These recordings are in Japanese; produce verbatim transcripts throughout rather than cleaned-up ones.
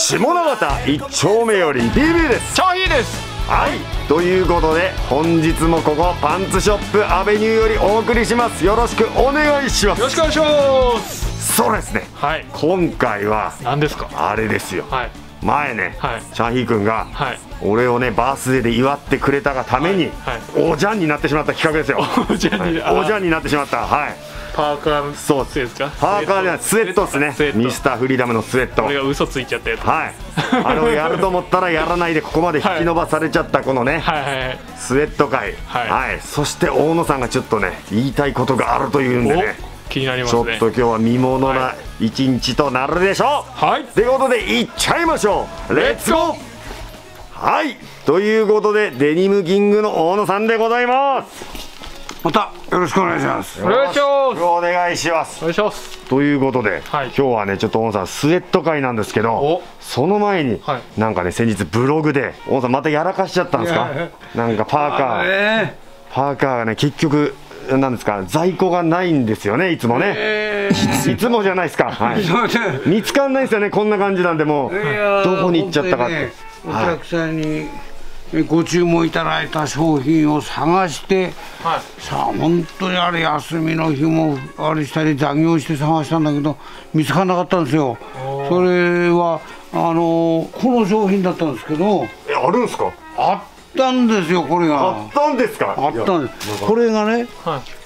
下野端一丁目より ディービー です。チャーヒーです。はい、ということで本日もここパンツショップアベニューよりお送りします。よろしくお願いします。よろしくお願いします。そうですね、はい、今回は何ですか、あれですよ、はい、前ね、はい、シャヒー君が、はい、俺をねバースデーで祝ってくれたがために、はいはい、おじゃんになってしまった企画ですよ。おじゃんに、はい、おじゃんになってしまった。はい、パーカーのスウェットですか。パーカーじゃない、スウェットですね。ミスターフリーダムのスウェット。俺が嘘ついちゃったやつ。はい、あれをやると思ったらやらないでここまで引き伸ばされちゃったこのねスウェット界。はい、はい、そして大野さんがちょっとね言いたいことがあるというんでね、気になりますね。ちょっと今日は見ものな一日となるでしょう。はい、ということでいっちゃいましょう。レッツゴー。はい、ということでデニムキングの大野さんでございます。またよろしくお願いします。お願いします。お願いします。お願いします。ということで、はい、今日はねちょっと大野さんスウェット会なんですけど、その前に、はい、なんかね先日ブログで大野さんまたやらかしちゃったんですか。なんかパーカー、えー、パーカーがね結局なんですか、在庫がないんですよね、いつもね、えー、いつもじゃないですか、はい、見つからないですよね、こんな感じなんで、もう、どこに行っちゃったかって、ね、お客さんにご注文いただいた商品を探して、はい、さあ、本当にあれ、休みの日もあれしたり、残業して探したんだけど、見つからなかったんですよ、それはあの、この商品だったんですけど、え、あるんですか？ああったんですよ、これが。あったんですか。あったんです。これがね、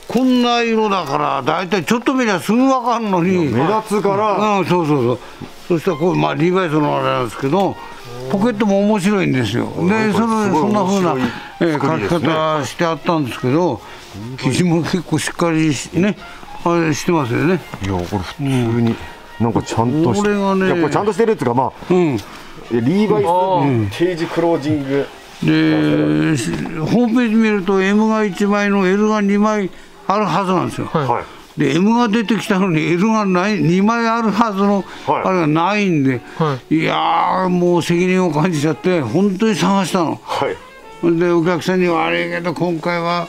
こんな色だから大体ちょっと見りゃすぐ分かるのに目立つから。うん、そうそうそう。そしたらこうまあリーバイスのあれなんですけど、ポケットも面白いんですよ。で、そのそんな風な書き方してあったんですけど、生地も結構しっかりねあれしてますよね。いや、これ普通になんかちゃんとして、やっぱちゃんとしてるっていうかまあ、リーバイスケージクロージング。でホームページ見ると エム がいちまいの エル がにまいあるはずなんですよ、はい、で エム が出てきたのに エル がないにまいあるはずの、はい、あれがないんで、はい、いやーもう責任を感じちゃって本当に探したの、はい、でお客さんに「悪いけど今回は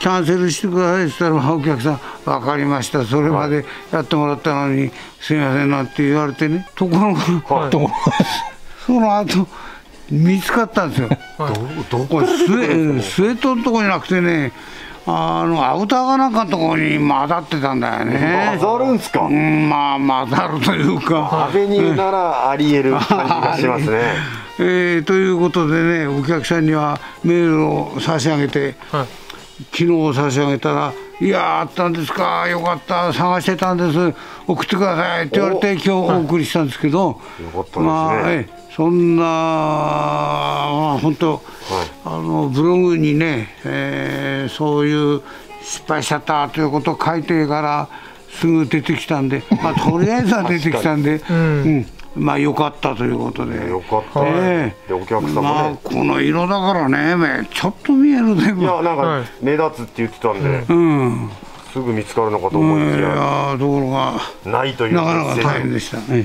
キャンセルしてください」って言ったらお客さん「分かりました、それまでやってもらったのにすいません」なんて言われてね、ところが、はい、その後見つかったんですよ。どこにスウェットのとこじゃなくてね、あのアウターがなんかのとこに混ざってたんだよね。混ざるんですか。うん、まあ混ざるというか。アベニューならありえる感じがしますね。えー、ということでね、お客さんにはメールを差し上げて、はい、昨日差し上げたら、いやあったんですか、よかった、探してたんです、送ってくださいって言われて今日お送りしたんですけど、はい、よかったですね。まあ、えーそんな、まあ、本当、はい、あのブログにね、えー、そういう失敗しちゃったということを書いてからすぐ出てきたんで、まあ、とりあえずは出てきたんで、うんうん、まあよかったということで、よかった、えー、でお客様ね、まあ、この色だからね、ちょっと見えるね、いや、なんか目立つって言ってたんで。うん、すぐ見つかるのかと思いきや、ところがないというなかなか大変でしたね。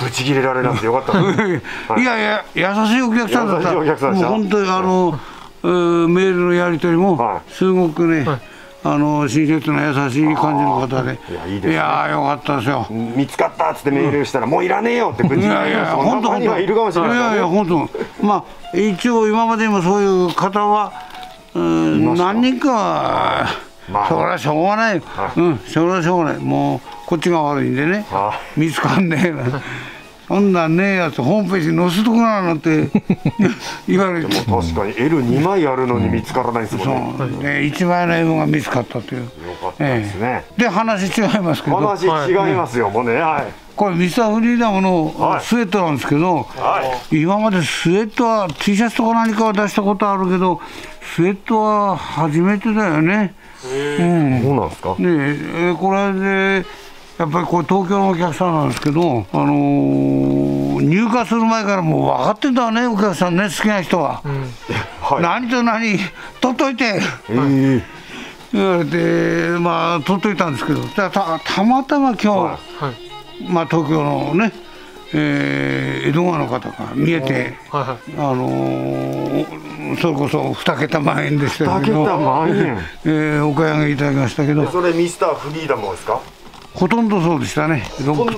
ぶち切れられなくてよかったです。いやいや、優しいお客さんだった。もう本当にあのメールのやり取りもすごくね、あの親切な優しい感じの方で、いやよかったですよ。見つかったっつってメールしたらもういらねえよってぶち切れられた。本当にはいるかもしれない。いやいや本当、まあ一応今までもそういう方は何人か、それはしょうがない。うん、それはしょうがない。もうこっちが悪いんでね、見つかんねえな。そんなんねえやつホームページに載せとくななんて言われて、確かに エルにまいあるのに見つからないですもんね。いちまいの エム が見つかったという。よかったですね。で話違いますけど、話違いますよもうね。これミスターフリーダムのスウェットなんですけど、今までスウェットは T シャツとか何かは出したことあるけど、スウェットは初めてだよね。うん、そうなんですか。ねえ、これでやっぱりこれ東京のお客さんなんですけど、あのー、入荷する前からもう分かってたね、お客さんね、好きな人は、うんはい、何と何取っといて、えー、言われて、まあ取っといたんですけど、た, たまたま今日、はいはい、まあ東京のね、えー、江戸川の方が見えて、あのー、それこそにけたまんえんでしたけど、にけたまんえん、えー、お買い上げいただきましたけど、それミスターフリーダムですか。ほとんどそうでしたね。ろく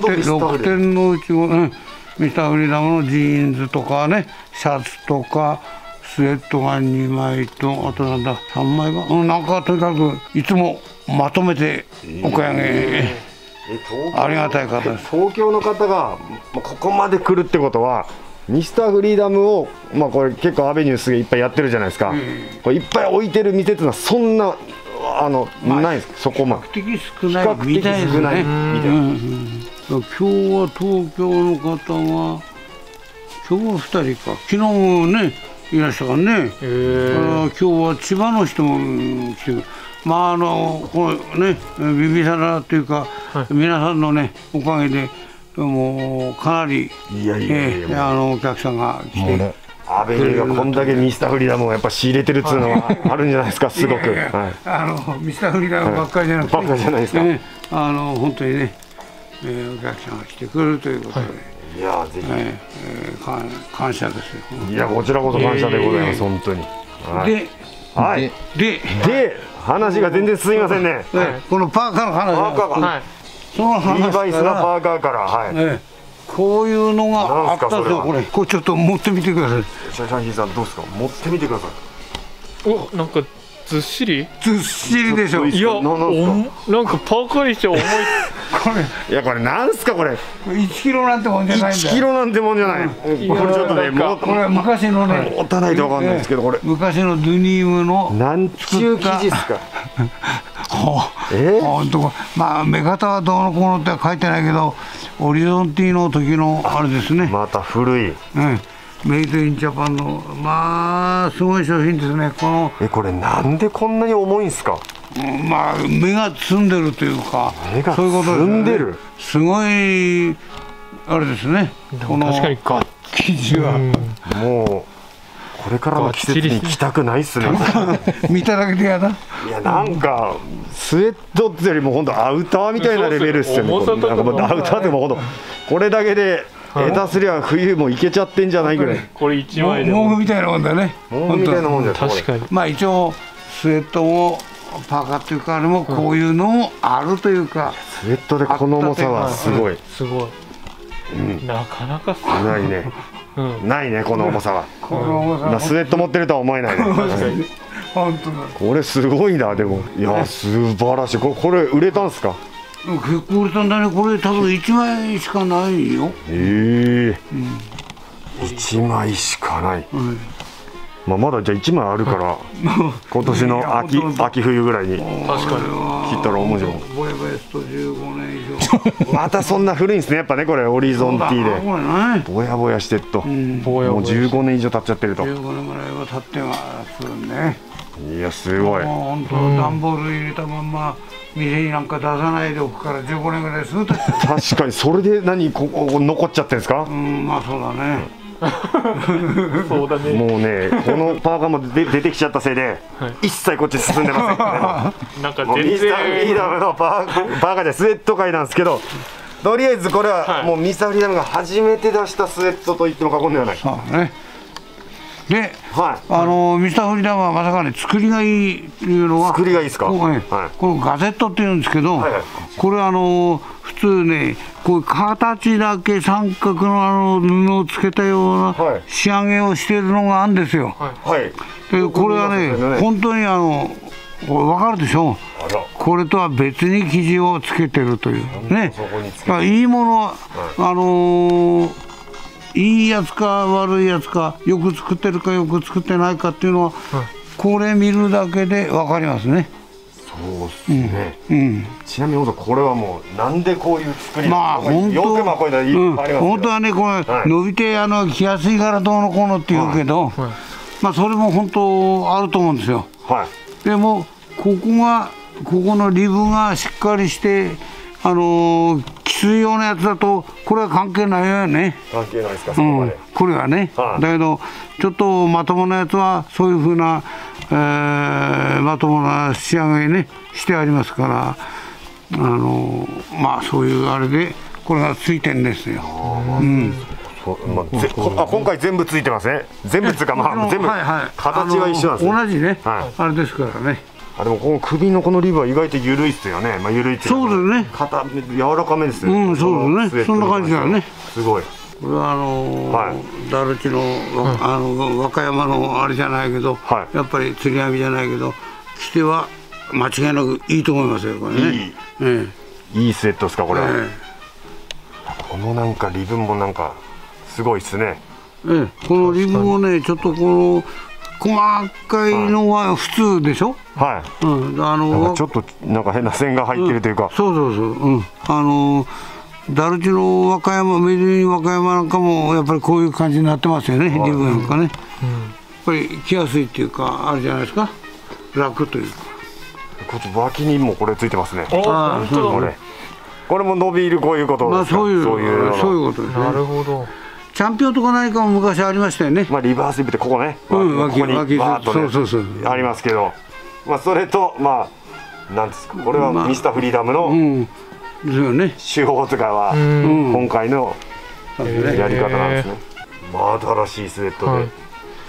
てんのうちも、うん、ミスターフリーダムのジーンズとかね、シャツとかスウェットがにまいと、あとなんださんまいは、うん、なんかとにかくいつもまとめてお買い上げ。ありがたい方です。東京の方がここまで来るってことは、ミスターフリーダムを、まあ、これ結構アベニューすげえいっぱいやってるじゃないですか、うん、これいっぱい置いてる店っていうのはそんなあの、まあ、ないです。そこまで比較的少ないみたいですね。今日は東京の方は今日はふたりか、昨日もねいらっしゃるからね。今日は千葉の人も来てる。まああのこのねビビサラというか、はい、皆さんのねおかげでもうかなりあのお客さんが来て、ね、アベニューがこんだけミスターフリーダムをやっぱ仕入れてるっていうのはあるんじゃないですか。すごくあのミスターフリーダムばっかりじゃなくて、あの本当にね、えー、お客さんが来てくれるということで、はい、いやぜひ、えー、感, 感謝ですよ。いやこちらこそ感謝でございます、えー、本当に。はい、ではいでで話が全然進みませんね。このパーカーの話、その話、リーバイスのパーカーから、はい、こういうのがあったんですよ。これ、これちょっと持ってみてください。シャンヒーさんどうですか？持ってみてください。お、なんかずっしり？ずっしりでしょ。いや、なんかパーカーにして重い。これ、いやこれなんすかこれ？いちキロなんてもんじゃないんだ。いちキロなんてもんじゃない。これちょっとね、もうこれ昔のね、持たないとわかんないですけどこれ。昔のドゥニームのなんちゅう生地ですか？ほんとまあ目方はどうのこうのっては書いてないけど、オリゾンティの時のあれですね。また古い。うん。メイドインジャパンのまあすごい商品ですね。このえこれなんでこんなに重いんですか？まあ目がつんでるというか、そういうことですね。つんでる。すごいあれですね。この確かに生地はもうこれからの季節に着たくないっすね。見ただけでやだ。いやなんかスウェットってよりも本当アウターみたいなレベルっすよね。なんかアウターでも本当これだけで。下手すりゃ冬もいけちゃってんじゃないぐらい。これ一枚で毛布みたいなもんだね。毛布みたいなもんだよ。確かに。まあ一応スウェットもパーカーっていうかあれもこういうのもあるというか。スウェットでこの重さはすごい。すごい。なかなかないね。ないねこの重さは。この重さ。スウェット持ってるとは思えない。本当だ。これすごいなでも。いや素晴らしい。これこれ売れたんですか？結構売れたんだね。これ多分いちまいしかないよ。ええ、いちまいしかない。まあまだじゃあいちまいあるから、今年の秋秋冬ぐらいに確かに切ったら面白い。ボヤボヤストじゅうごねん以上。またそんな古いんですねやっぱね。これオリゾンティでボヤボヤしてっともうじゅうごねん以上経っちゃってると。じゅうごねんぐらいは経ってますね。いやすごい。もう本当段ボール入れたまんま店になんか出さないでおくからじゅうごねんぐらいすると。確かにそれで何ここ残っちゃってんですか？うんまあそうだね。そうだね。もうねこのパーカーも出てきちゃったせいで一切こっち進んでません。なんか全然ミスターフリーダムのパーカーでスウェット界なんですけど、とりあえずこれはもうミスターフリーダムが初めて出したスウェットと言っても過言ではない。そうね。で、あのミスターフリーダムはまさかね作りがいいっていうのは、作りがいいですか？このガゼットっていうんですけど、これあの普通ねこういう形だけ三角のあの布をつけたような仕上げをしているのがあるんですよ。でこれはね本当にあのこれ分かるでしょ。これとは別に生地をつけてるというね。いいものはあのー。いいやつか悪いやつか、よく作ってるかよく作ってないかっていうのは、はい、これ見るだけで分かりますね。そうですね、うんうん、ちなみにこれはもうなんでこういう作りなのか、よくまあこういうのいっぱいありますけど、うん、本当はねこれ、はい、伸びてあの着やすいからどうのこうのって言うけど、はいはい、まあそれも本当あると思うんですよ、はい、でもここがここのリブがしっかりしてあのー水用のやつだとこれは関係ないよね。関係ないですかそこまで、うん、これはね、はい、だけどちょっとまともなやつはそういうふうな、えー、まともな仕上げねしてありますから、あのまあそういうあれでこれがついてんですよ。まあ、ぜあ今回全部ついてますね。全部つかまあ全部形は一緒なんですね。同じねあれですからね。あ、でもこの首のこのリブは意外と緩いっすよね。まあ緩いっていうか、そうですね、硬め柔らかめですね。うん、そうですね、そんな感じだね。すごい。これはあのダルチのあの和歌山のあれじゃないけど、やっぱり釣り網じゃないけど着ては間違いなくいいと思いますよ、これね。いいスウェットですか、これは。このなんかリブもなんかすごいっすね。ええ、このリブもね、ちょっとこの細かいのは普通でしょ。はい。うん、あのちょっとなんか変な線が入ってるというか。うん、そうそうそう。うん、あのダルチの和歌山、メイドイン和歌山なんかもやっぱりこういう感じになってますよね。リブなんかね。うん、やっぱり着やすいっていうかあるじゃないですか。楽というか。こっち脇にもこれついてますね。ああ、そうこれ。これも伸びるこういうことですか。そういうそういうことですね。なるほど。チャンピオンとか何かも昔ありましたよね。まあリバースリブってここね、ここにバーッとねありますけど、まあそれとまあなんですか、これはミスターフリーダムの手法とかは今回のやり方なんですね。まあ新しいスウェット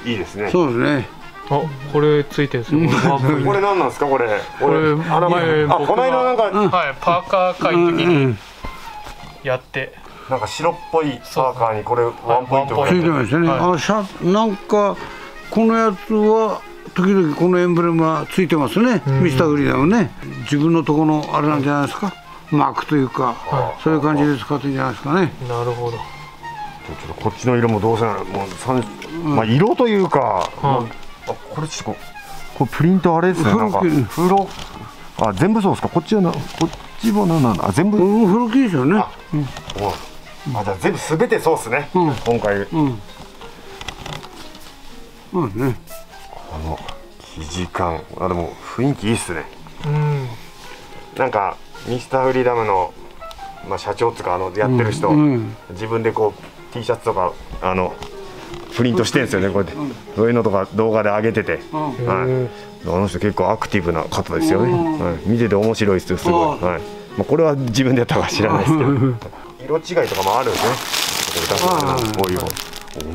でいいですね。そうですね。あ、これついてるんですよ。これ何なんですか、これ。これあの前、あ、この間なんかはいパーカー買い時にやって。なんか白っぽいパーカーにこれワンポイントがついてましたね。あ、シャなんかこのやつは時々このエンブレムがついてますね。ミスターフリーダムね、自分のとこのあれなんじゃないですか、マークというかそういう感じで使ってんじゃないですかね。なるほど。ちょっとこっちの色もどうせならもう三、まあ色というか、あ、これちょっとこれプリントあれですね、なんかフロ、あ、全部そうですか、こっちはな、こっちもなんなんだ、全部フロキですよね。まだ全部すべてそうですね。今回。うん。そうですね。この生地感、あ、でも雰囲気いいっすね。うん。なんかミスターフリーダムのまあ社長とかあのやってる人、自分でこう T シャツとかあのプリントしてるんですよね、こうやって。そういうのとか動画で上げてて、はい。あの人結構アクティブな方ですよね。はい。見てて面白いっすよ、すごい。はい。まあこれは自分でやったか知らないですけど。色違いとかもあるんですね。こういう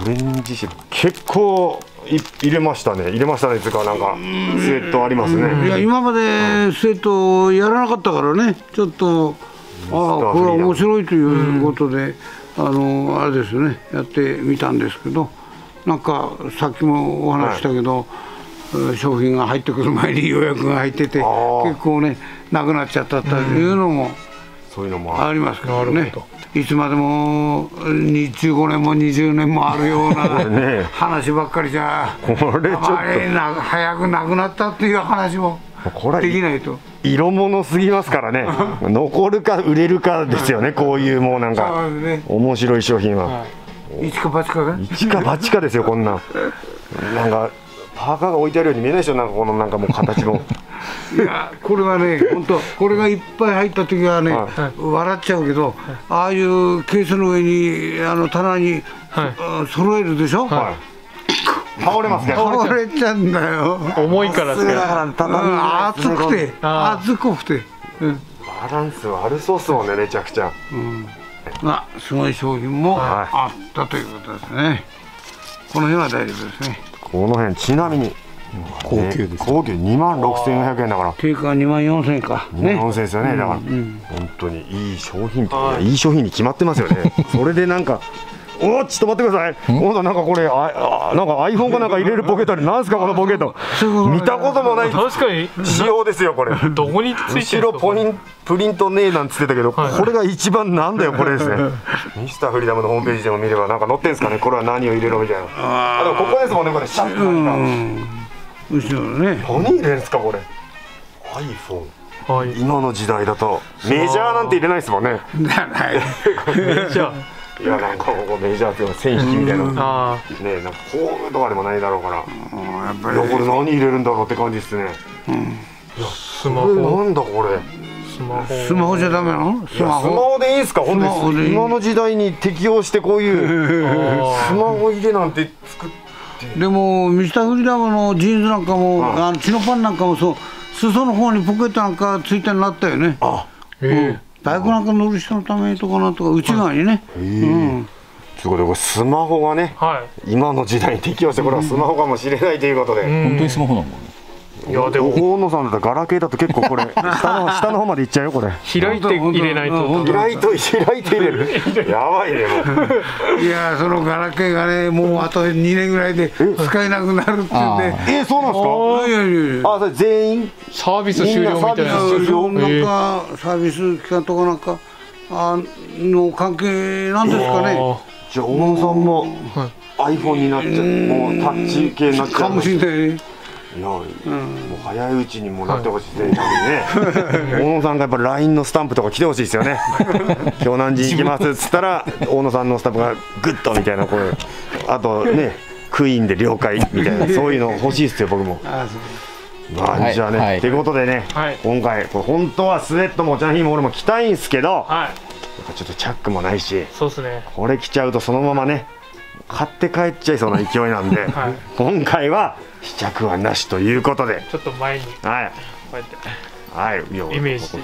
オレンジ色結構入れましたね。入れましたね。つかなんかスウェットありますね。いや今までスウェットやらなかったからね。ちょっとああこれは面白いということで、あのあれですね、やってみたんですけど、なんかさっきもお話したけど、はい、商品が入ってくる前に予約が入ってて結構ねなくなっちゃったというのも。そういうのもありますけどね。いつまでもじゅうごねんもにじゅうねんもあるような話ばっかりじゃ、これちょっと早くなくなったっていう話もできないと。色物すぎますからね。残るか売れるかですよね。こういうもうなんか面白い商品は一か八かが一か八かですよ。こんななんかパーカーが置いてあるように見えないでしょ。なんかこのなんかもう形も。いやこれはね、本当これがいっぱい入った時はね、はい、笑っちゃうけど、ああいうケースの上にあの棚に、はい、揃えるでしょ、はい、倒れますね。倒れちゃうんだよ。重いからですね。厚くて厚くて、うん、バランス悪そうっすもんね、めちゃくちゃ。うん、まあすごい商品もあったということですね。はい、この辺は大丈夫ですね。この辺ちなみに高級です。高級にまんろくせんごひゃくえんだから。定価にまんよんせんえんか。にまんよんせんえんですよね。だから本当にいい商品っていい商品に決まってますよね。それでなんかおーちょっと待ってください。今度なんかこれなんか iPhone かなんか入れるポケットになんすかこのポケット。見たこともない。確かに仕様ですよこれ。どこについてるの。後ろポインプリントねえなんつってたけど、これが一番なんだよこれですね。ミスターフリーダムのホームページでも見ればなんか載ってんですかね。これは何を入れろみたいな。あでもここですもんね、これシャッと。後ろね。何入れるんですかこれ。iPhone。今の時代だとメジャーなんて入れないですもんね。メジャー。いやなんかここメジャーっていうの線引きみたいな。ねなんかこういうとかでもないだろうから。やっぱり。いやこれ何入れるんだろうって感じですね。うん。いやスマホ。なんだこれ。スマホ。スマホじゃダメなの？スマホでいいんですか？本当に今の時代に適応してこういうスマホ入れなんて作って。でもミスターフリーダムのジーンズなんかも、はい、あのチノパンなんかもそう、裾の方にポケットなんかついてなったよね。あ、ええ。バイクなんか乗る人のためとかなんとか内側にね。ええ。うん。ということでこれスマホがね、はい、今の時代に適応してこれはスマホかもしれないということで。本当にスマホなの？いやでも大野さんだったらガラケーだと結構これ下の下の方まで行っちゃうよこれ。開いて入れないと。開いて開いて入れる。やばいねもう。いやそのガラケーがねもうあとにねんぐらいで使えなくなるって言って。えそうなんですか。あそれ全員サービス終了みたいな。サービス終了なんかサービス期間とかなんかの関係なんですかね。じゃあ大野さんも iPhone になっちゃうもうタッチ系になっちゃう。かもしれない。いや、もう早いうちにもらってほしいですね。大野さんがやっぱ ライン のスタンプとか来てほしいですよね。今日何時行きますっつったら大野さんのスタンプがグッとみたいなこれ、あとねクイーンで了解みたいなそういうの欲しいですよ僕も。まあじゃあねということでね今回これ本当はスウェットもお茶の日も俺も着たいんですけど、ちょっとチャックもないし、これ着ちゃうとそのままね。買って帰っちゃいそうな勢いなんで、はい、今回は試着はなしということで、ちょっと前に、はい、こうやって、はい、イメージして、め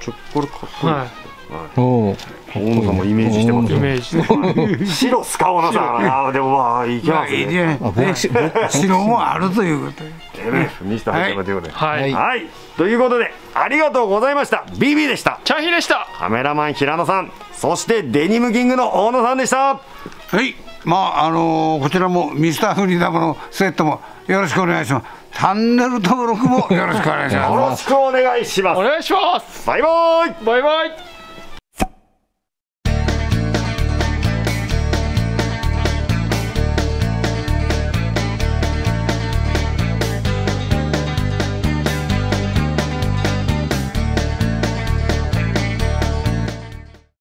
ちゃこれかっこいいです。おお、大野さんもイメージしてますよ。イメージして。白スカオナさん、あでもまあいけますね。白もあるということで、ミスターハイテマということで、はいはいということでありがとうございました。ビービーでした。チャヒでした。カメラマン平野さん、そしてデニムキングの大野さんでした。はい、まああのこちらもミスターフリーダムのセットもよろしくお願いします。チャンネル登録もよろしくお願いします。よろしくお願いします。お願いします。バイバイ。バイバイ。